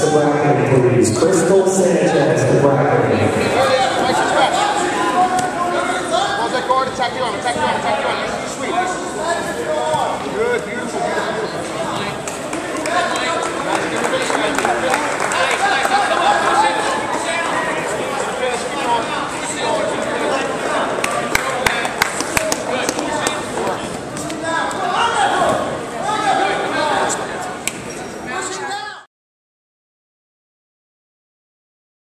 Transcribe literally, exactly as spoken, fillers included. Sanchez to Bracken, please. Crystal Sanchez to Bracken. Attack you on, attack you on, attack you on.